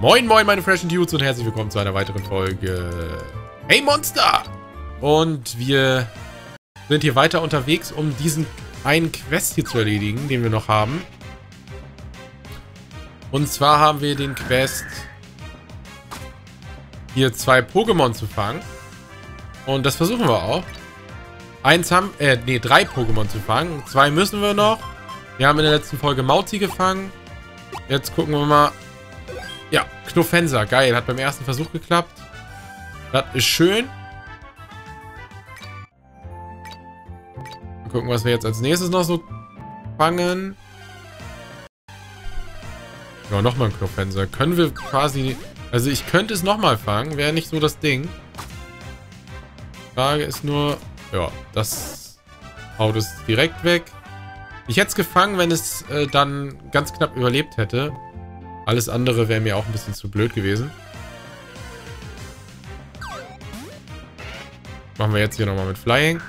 Moin moin meine freshen Dudes und herzlich willkommen zu einer weiteren Folge Hey Monster! Und wir sind hier weiter unterwegs, um diesen einen Quest hier zu erledigen, den wir noch haben. Und zwar haben wir den Quest, hier zwei Pokémon zu fangen. Und das versuchen wir auch. Drei Pokémon zu fangen. Zwei müssen wir noch. Wir haben in der letzten Folge Mautzi gefangen. Jetzt gucken wir mal. Ja, Knofenzer. Geil. Hat beim ersten Versuch geklappt. Das ist schön. Mal gucken, was wir jetzt als nächstes noch so fangen. Ja, nochmal ein Knofenzer. Können wir quasi... Also ich könnte es nochmal fangen. Wäre nicht so das Ding. Frage ist nur... Ja, das haut es direkt weg. Ich hätte es gefangen, wenn es dann ganz knapp überlebt hätte. Alles andere wäre mir auch ein bisschen zu blöd gewesen. Machen wir jetzt hier nochmal mit Flying.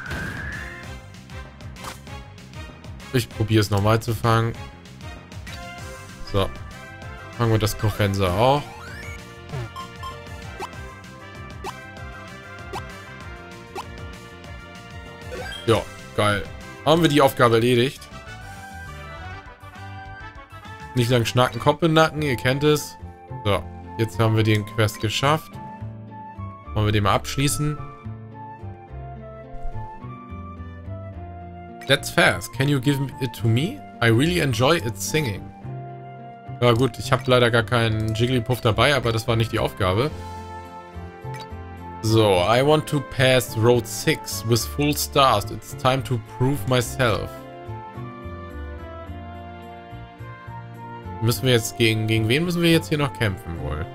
Ich probiere es nochmal zu fangen. So. Fangen wir das Knofenzer auch. Ja, geil. Haben wir die Aufgabe erledigt. Nicht lang schnacken, Kopf in den Nacken, ihr kennt es. So, jetzt haben wir den Quest geschafft. Wollen wir den mal abschließen. That's fast. Can you give it to me? I really enjoy it singing. Ja gut, ich habe leider gar keinen Jigglypuff dabei, aber das war nicht die Aufgabe. So, I want to pass Road 6 with full stars. It's time to prove myself. Müssen wir jetzt gegen wen müssen wir jetzt hier noch kämpfen wohl?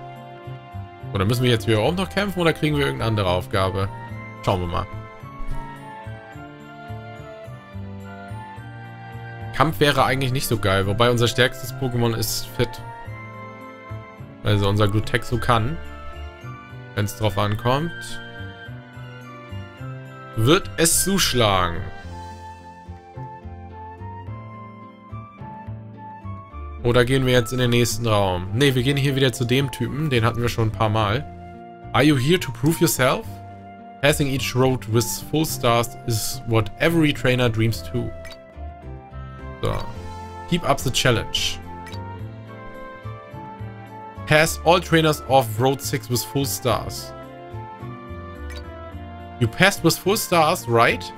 Oder müssen wir jetzt hier auch noch kämpfen oder kriegen wir irgendeine andere Aufgabe? Schauen wir mal. Kampf wäre eigentlich nicht so geil, wobei unser stärkstes Pokémon ist fit. Also unser Glutexo kann. Wenn es drauf ankommt, wird es zuschlagen. Oder gehen wir jetzt in den nächsten Raum? Ne, wir gehen hier wieder zu dem Typen. Den hatten wir schon ein paar Mal. Are you here to prove yourself? Passing each road with full stars is what every trainer dreams to. So. Keep up the challenge. Pass all trainers off Road 6 with full stars. You passed with full stars, right?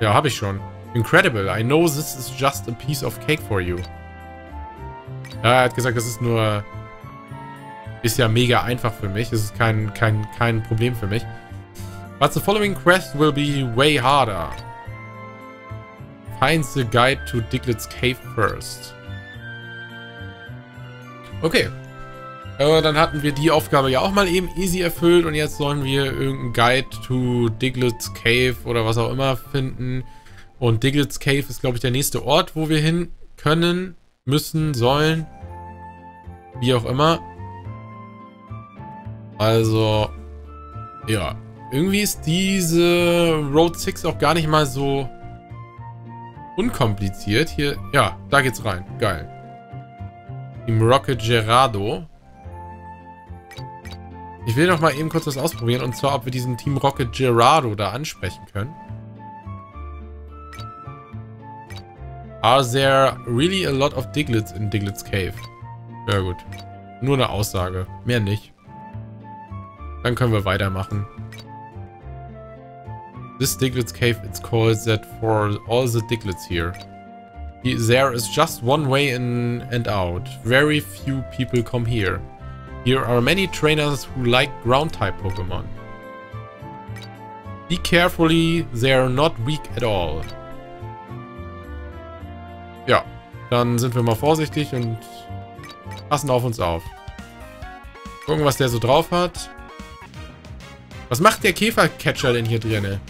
Ja, habe ich schon. Incredible. I know this is just a piece of cake for you. Ja, er hat gesagt, das ist nur... Ist ja mega einfach für mich. Es ist kein Problem für mich. But the following quest will be way harder. Find the guide to Diglett's Cave first. Okay. Dann hatten wir die Aufgabe ja auch mal eben easy erfüllt und jetzt sollen wir irgendeinen Guide to Diglett's Cave oder was auch immer finden. Und Diglett's Cave ist, glaube ich, der nächste Ort, wo wir hin können, müssen, sollen. Wie auch immer. Also, ja. Irgendwie ist diese Road 6 auch gar nicht mal so unkompliziert. Hier, ja, da geht's rein. Geil. Team Rocket Gerardo. Ich will noch mal eben kurz was ausprobieren. Und zwar, ob wir diesen Team Rocket Gerardo da ansprechen können. Are there really a lot of Digletts in Diglett's Cave? Ja gut. Nur eine Aussage. Mehr nicht. Dann können wir weitermachen. This Diglett's Cave, it's called that for all the Digletts here. There is just one way in and out. Very few people come here. Here are many trainers who like ground-type Pokémon. Be carefully, they are not weak at all. Ja, dann sind wir mal vorsichtig und passen auf uns auf. Gucken, was der so drauf hat. Was macht der Käfercatcher denn hier drinne?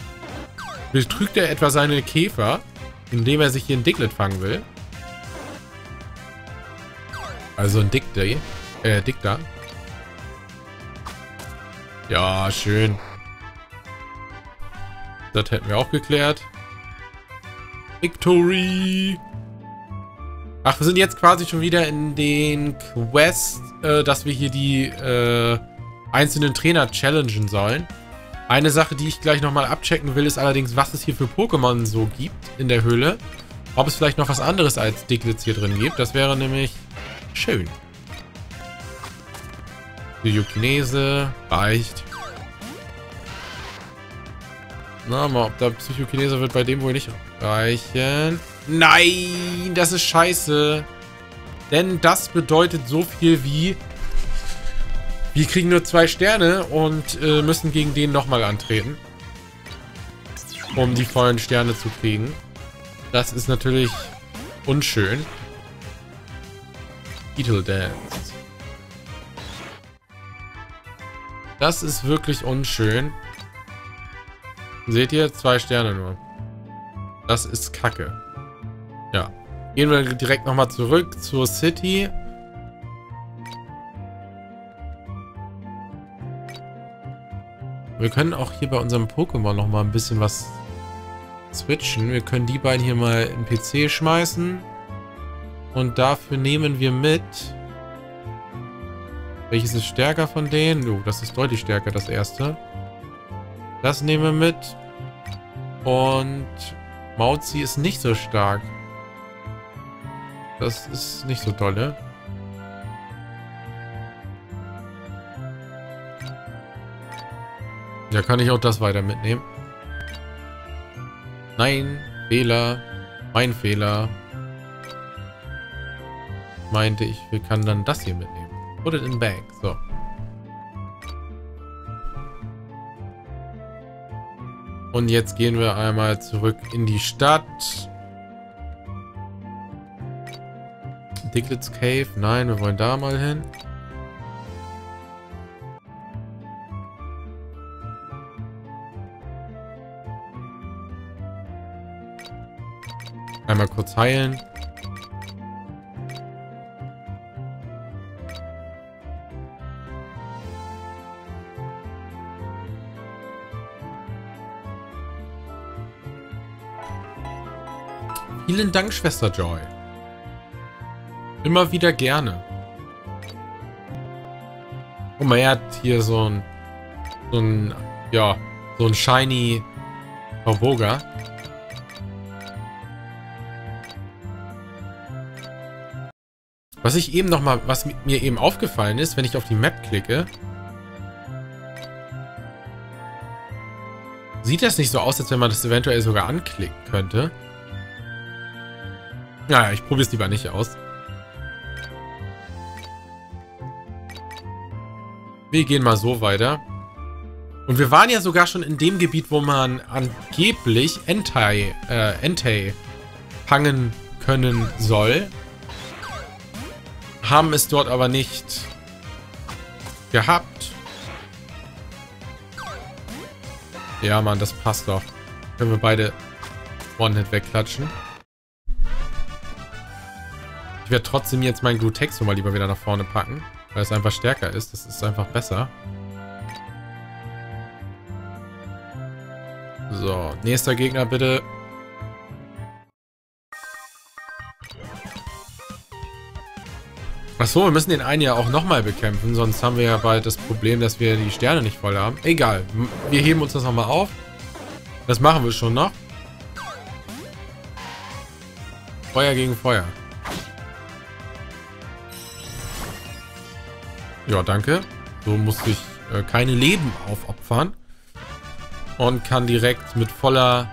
Betrügt er etwa seine Käfer, indem er sich hier einen Diglett fangen will? Also ein Dickter. Ja, schön. Das hätten wir auch geklärt. Victory! Ach, wir sind jetzt quasi schon wieder in den Quest, dass wir hier die einzelnen Trainer challengen sollen. Eine Sache, die ich gleich nochmal abchecken will, ist allerdings, was es hier für Pokémon so gibt in der Höhle. Ob es vielleicht noch was anderes als Diglett's hier drin gibt. Das wäre nämlich schön. Psychokinese, reicht. Na, mal, ob da Psychokinese wird bei dem wohl nicht reichen. Nein, das ist scheiße. Denn das bedeutet so viel wie... Wir kriegen nur 2 Sterne und müssen gegen den nochmal antreten, um die vollen Sterne zu kriegen. Das ist natürlich unschön. Beetle Dance. Das ist wirklich unschön. Seht ihr? 2 Sterne nur. Das ist Kacke. Ja. Gehen wir direkt nochmal zurück zur City. Wir können auch hier bei unserem Pokémon noch mal ein bisschen was switchen. Wir können die beiden hier mal in den PC schmeißen. Und dafür nehmen wir mit... Welches ist stärker von denen? Oh, das ist deutlich stärker, das erste. Das nehmen wir mit. Und Mautzi ist nicht so stark. Das ist nicht so dolle. Da kann ich auch das weiter mitnehmen. Nein, Fehler. Mein Fehler. Meinte ich, wir können dann das hier mitnehmen. Put it in bag. So. Und jetzt gehen wir einmal zurück in die Stadt. Diglett's Cave. Nein, wir wollen da mal hin. Einmal kurz heilen. Vielen Dank, Schwester Joy. Immer wieder gerne. Guck mal, er hat hier so ein shiny Horboga. Was ich eben nochmal, was mir eben aufgefallen ist, wenn ich auf die Map klicke, sieht das nicht so aus, als wenn man das eventuell sogar anklicken könnte. Naja, ich probiere es lieber nicht aus. Wir gehen mal so weiter. Und wir waren ja sogar schon in dem Gebiet, wo man angeblich Entei fangen können soll. Haben es dort aber nicht gehabt. Ja, Mann, das passt doch. Können wir beide One-Hit wegklatschen. Ich werde trotzdem jetzt meinen Glutexo mal lieber wieder nach vorne packen, weil es einfach stärker ist. Das ist einfach besser. So, nächster Gegner bitte. Achso, wir müssen den einen ja auch nochmal bekämpfen, sonst haben wir ja bald das Problem, dass wir die Sterne nicht voll haben. Egal, wir heben uns das nochmal auf. Das machen wir schon noch. Feuer gegen Feuer. Ja, danke. So musste ich keine Leben aufopfern. Und kann direkt mit voller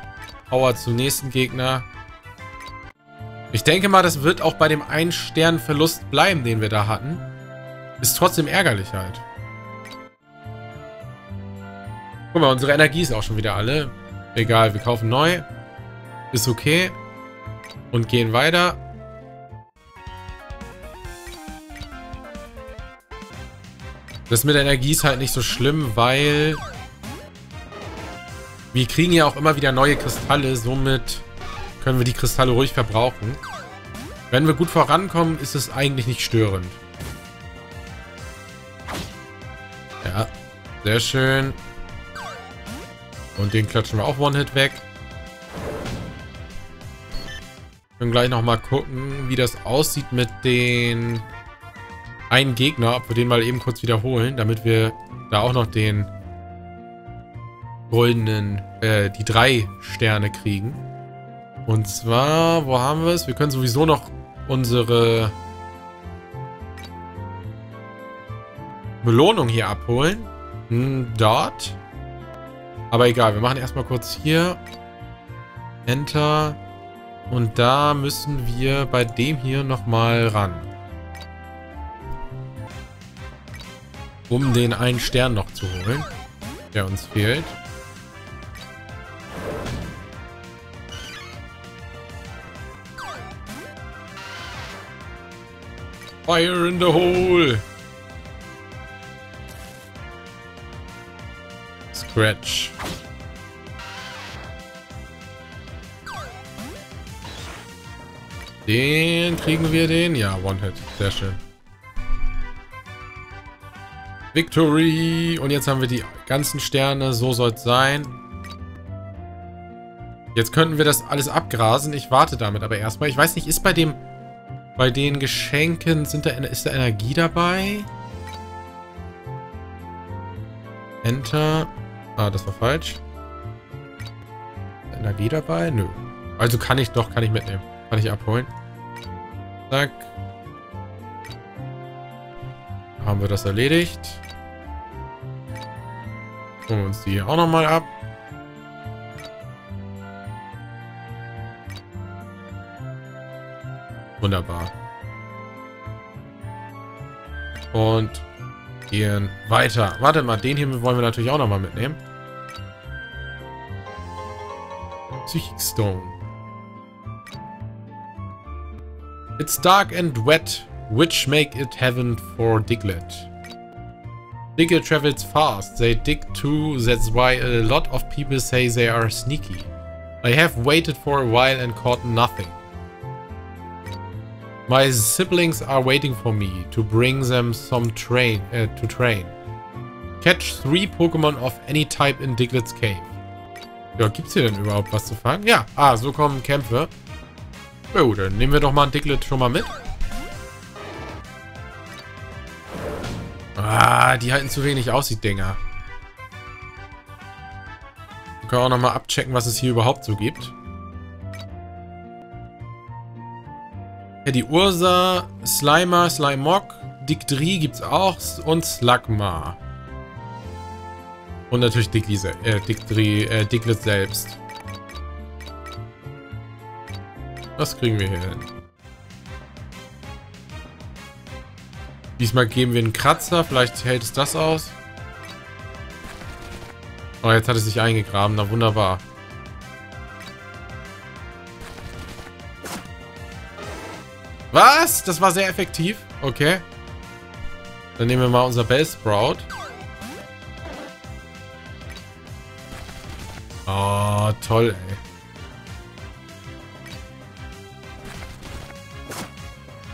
Power zum nächsten Gegner... Ich denke mal, das wird auch bei dem 1-Stern-Verlust bleiben, den wir da hatten. Ist trotzdem ärgerlich halt. Guck mal, unsere Energie ist auch schon wieder alle. Egal, wir kaufen neu. Ist okay. Und gehen weiter. Das mit der Energie ist halt nicht so schlimm, weil... Wir kriegen ja auch immer wieder neue Kristalle, somit... können wir die Kristalle ruhig verbrauchen. Wenn wir gut vorankommen, ist es eigentlich nicht störend. Ja, sehr schön. Und den klatschen wir auch One-Hit weg. Wir können gleich nochmal gucken, wie das aussieht mit den einen Gegner, ob wir den mal eben kurz wiederholen, damit wir da auch noch den goldenen, die 3 Sterne kriegen. Und zwar, wo haben wir es? Wir können sowieso noch unsere Belohnung hier abholen. Dort. Aber egal, wir machen erstmal kurz hier. Enter. Und da müssen wir bei dem hier nochmal ran. Um den 1 Stern noch zu holen, der uns fehlt. Fire in the hole! Scratch. Den kriegen wir den. Ja, One-Hit. Sehr schön. Victory. Und jetzt haben wir die ganzen Sterne. So soll es sein. Jetzt könnten wir das alles abgrasen. Ich warte damit aber erstmal. Ich weiß nicht, ist bei dem... Bei den Geschenken ist da Energie dabei? Enter. Ah, das war falsch. Energie dabei? Nö. Also kann ich mitnehmen. Kann ich abholen. Zack. Haben wir das erledigt. Holen wir uns die auch nochmal ab. Wunderbar. Und gehen weiter. Warte mal, den hier wollen wir natürlich auch nochmal mitnehmen. Psychic Stone. It's dark and wet, which make it heaven for Diglett. Diglett travels fast. They dig too. That's why a lot of people say they are sneaky. I have waited for a while and caught nothing. My siblings are waiting for me to bring them some to train. Catch 3 Pokémon of any type in Diglett's Cave. Ja, gibt's hier denn überhaupt was zu fangen? Ja, ah, so kommen Kämpfe. Jo, dann nehmen wir doch mal einen Diglett schon mal mit. Ah, die halten zu wenig aus, die Dinger. Wir können auch nochmal abchecken, was es hier überhaupt so gibt. Ja, die Ursa, Slimer, Slimog, Digdri gibt's auch und Slagma. Und natürlich Diglett selbst. Das kriegen wir hier hin. Diesmal geben wir einen Kratzer, vielleicht hält es das aus. Oh, jetzt hat es sich eingegraben, na wunderbar. Was? Das war sehr effektiv. Okay. Dann nehmen wir mal unser Bellsprout. Oh, toll, ey.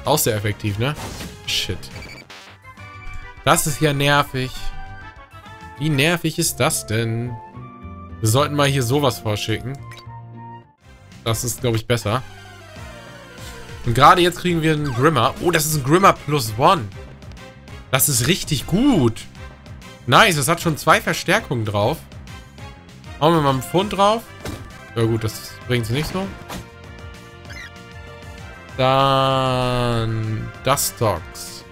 Auch sehr effektiv, ne? Shit. Das ist ja nervig. Wie nervig ist das denn? Wir sollten mal hier sowas vorschicken. Das ist, glaube ich, besser. Und gerade jetzt kriegen wir einen Grimmer. Oh, das ist ein Grimmer +1. Das ist richtig gut. Nice, das hat schon 2 Verstärkungen drauf. Hauen wir mal einen Pfund drauf. Ja gut, das bringt es nicht so. Dann... Dustox.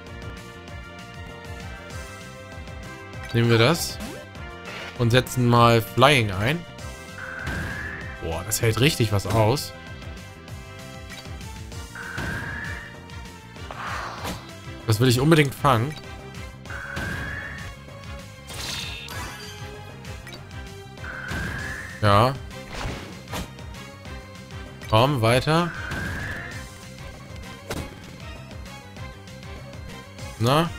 Nehmen wir das. Und setzen mal Flying ein. Boah, das hält richtig was aus. Das will ich unbedingt fangen. Ja. Komm, weiter. Na?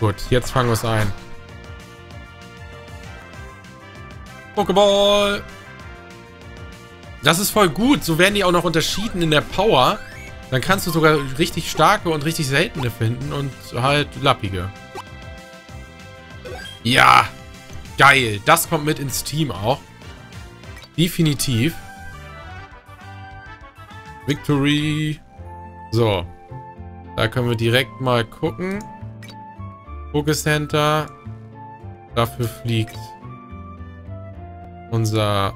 Gut, jetzt fangen wir es ein. Pokéball! Das ist voll gut. So werden die auch noch unterschieden in der Power. Dann kannst du sogar richtig starke und richtig seltene finden und halt lappige. Ja, geil. Das kommt mit ins Team auch. Definitiv. Victory. So. Da können wir direkt mal gucken. Pokécenter. Dafür fliegt unser...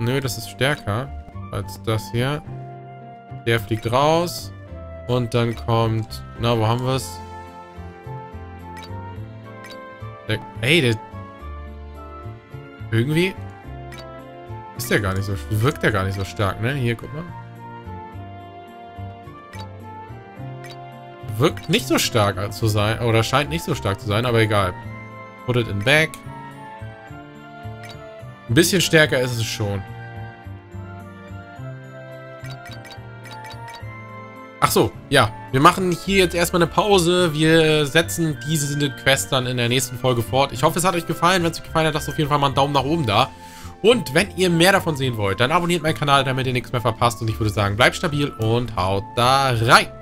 Nö, das ist stärker als das hier. Der fliegt raus. Und dann kommt... Na, wo haben wir es? Ey, der... Irgendwie... Ist der gar nicht so... Wirkt der gar nicht so stark, ne? Hier, guck mal. Wirkt nicht so stark zu sein. Oder scheint nicht so stark zu sein, aber egal. Put it in back. Ein bisschen stärker ist es schon. Ach so, ja. Wir machen hier jetzt erstmal eine Pause. Wir setzen diese Quest dann in der nächsten Folge fort. Ich hoffe, es hat euch gefallen. Wenn es euch gefallen hat, lasst auf jeden Fall mal einen Daumen nach oben da. Und wenn ihr mehr davon sehen wollt, dann abonniert meinen Kanal, damit ihr nichts mehr verpasst. Und ich würde sagen, bleibt stabil und haut da rein.